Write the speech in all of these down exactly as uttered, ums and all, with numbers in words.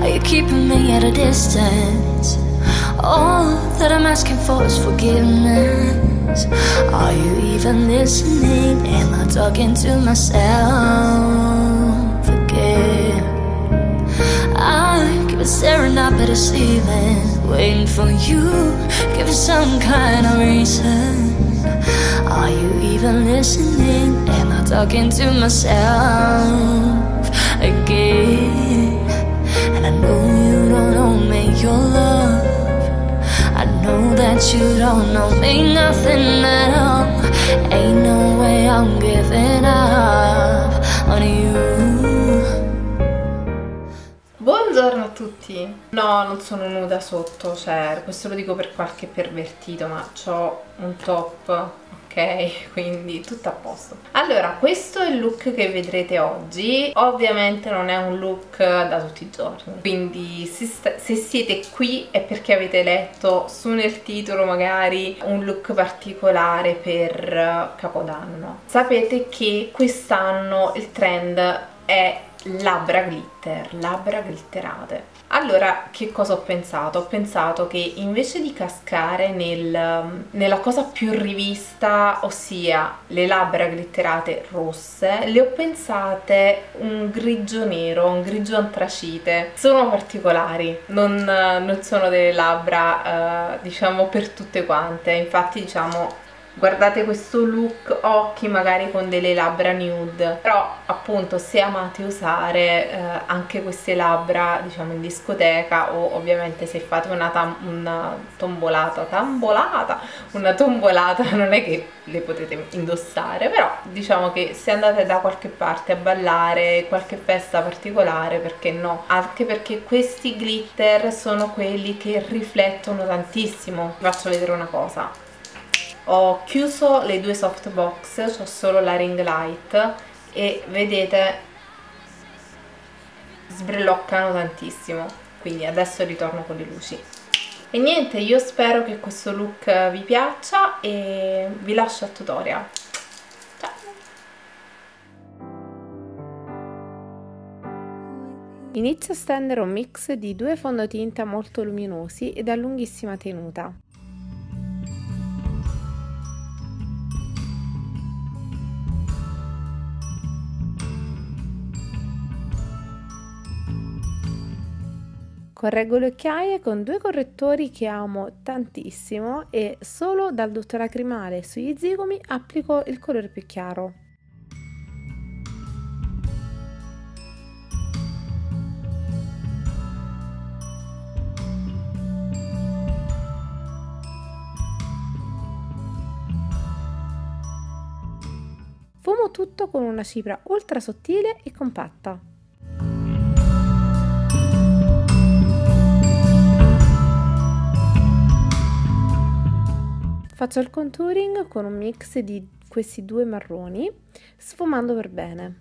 are you keeping me at a distance? All that I'm asking for is forgiveness. Are you even listening? Am I talking to myself again? I keep staring up at the ceiling, waiting for you, give it some kind of reason. Are you even listening? Am I talking to myself again? And I know you don't owe me your love. I know that you don't know me nothing at all. Ain't no way I'm giving up on you. Buongiorno a tutti. No, non sono nuda sotto, cioè questo lo dico per qualche pervertito, ma c'ho un top, ok, quindi tutto a posto. Allora, questo è il look che vedrete oggi. Ovviamente non è un look da tutti i giorni, quindi se, se siete qui è perché avete letto su nel titolo magari un look particolare per Capodanno. Sapete che quest'anno il trend è labbra glitter, labbra glitterate. Allora, che cosa ho pensato? Ho pensato che invece di cascare nel, nella cosa più rivista, ossia le labbra glitterate rosse, le ho pensate un grigio nero, un grigio antracite. Sono particolari, non, non sono delle labbra, eh, diciamo, per tutte quante. Infatti, diciamo, guardate questo look occhi magari con delle labbra nude, però appunto se amate usare eh, anche queste labbra, diciamo, in discoteca, o ovviamente se fate una, tam una tombolata tambolata una tombolata non è che le potete indossare, però diciamo che se andate da qualche parte a ballare, qualche festa particolare, perché no? Anche perché questi glitter sono quelli che riflettono tantissimo. Vi faccio vedere una cosa. Ho chiuso le due softbox, ho solo la ring light e vedete sbreloccano tantissimo, quindi adesso ritorno con le luci. E niente, io spero che questo look vi piaccia e vi lascio al tutorial. Inizio a stendere un mix di due fondotinta molto luminosi e da lunghissima tenuta. Correggo le occhiaie con due correttori che amo tantissimo e solo dal dottor Lacrimale sugli zigomi applico il colore più chiaro. Fumo tutto con una cipria ultra sottile e compatta. Faccio il contouring con un mix di questi due marroni, sfumando per bene.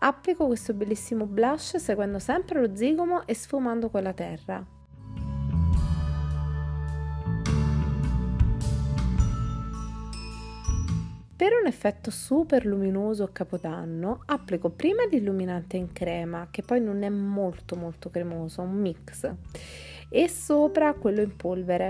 Applico questo bellissimo blush seguendo sempre lo zigomo e sfumando con la terra. Per un effetto super luminoso a Capodanno applico prima l'illuminante in crema, che poi non è molto molto cremoso, un mix, e sopra quello in polvere.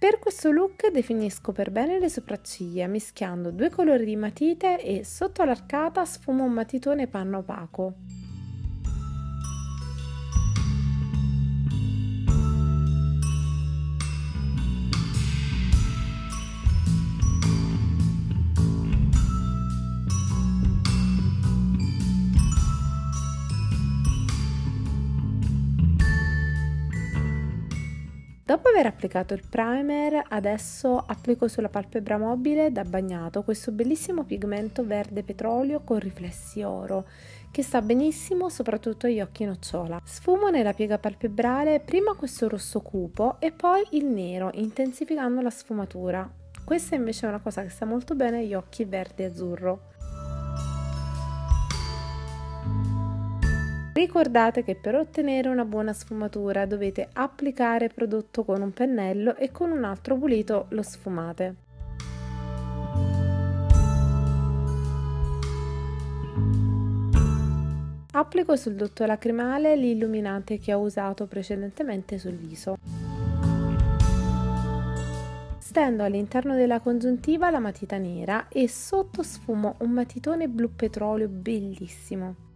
Per questo look definisco per bene le sopracciglia mischiando due colori di matite e sotto l'arcata sfumo un matitone panna opaco. Dopo aver applicato il primer, adesso applico sulla palpebra mobile da bagnato questo bellissimo pigmento verde petrolio con riflessi oro, che sta benissimo soprattutto agli occhi nocciola. Sfumo nella piega palpebrale prima questo rosso cupo e poi il nero, intensificando la sfumatura. Questa invece è una cosa che sta molto bene agli occhi verde e azzurro. Ricordate che per ottenere una buona sfumatura dovete applicare prodotto con un pennello e con un altro pulito lo sfumate. Applico sul dotto lacrimale l'illuminante che ho usato precedentemente sul viso. Stendo all'interno della congiuntiva la matita nera e sotto sfumo un matitone blu petrolio bellissimo.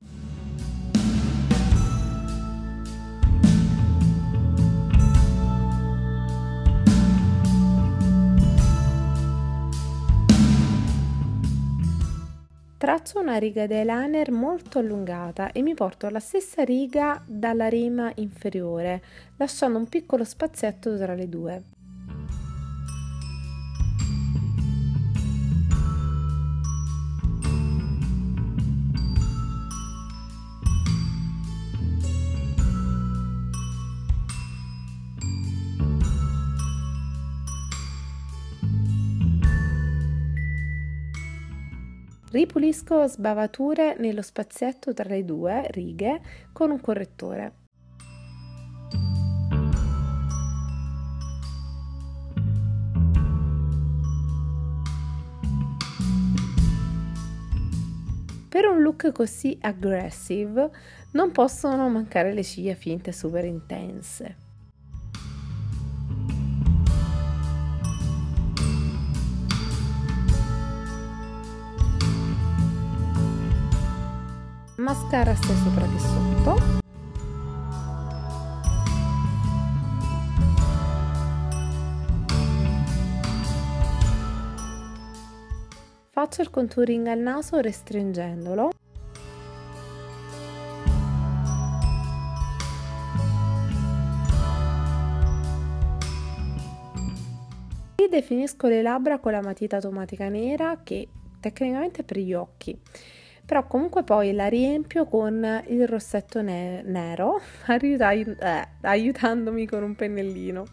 Traccio una riga di eyeliner molto allungata e mi porto la stessa riga dalla rima inferiore, lasciando un piccolo spazietto tra le due. Ripulisco sbavature nello spazietto tra le due righe con un correttore. Per un look così aggressive non possono mancare le ciglia finte super intense. Mascara sia sopra che sotto. Faccio il contouring al naso restringendolo. Ridefinisco le labbra con la matita automatica nera, che tecnicamente è per gli occhi, però comunque poi la riempio con il rossetto ne nero aiut- eh, aiutandomi con un pennellino.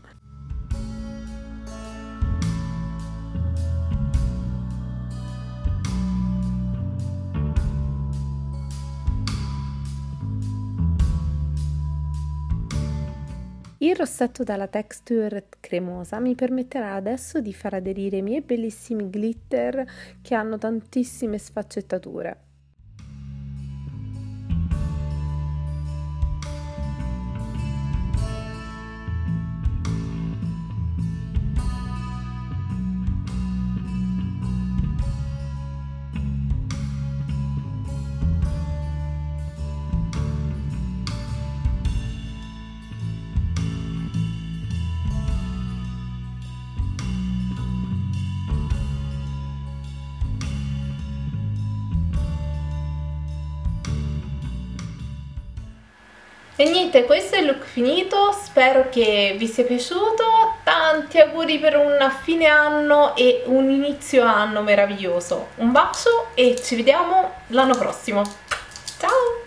Il rossetto dalla texture cremosa mi permetterà adesso di far aderire i miei bellissimi glitter che hanno tantissime sfaccettature. E niente, questo è il look finito, spero che vi sia piaciuto, tanti auguri per un fine anno e un inizio anno meraviglioso. Un bacio e ci vediamo l'anno prossimo, ciao!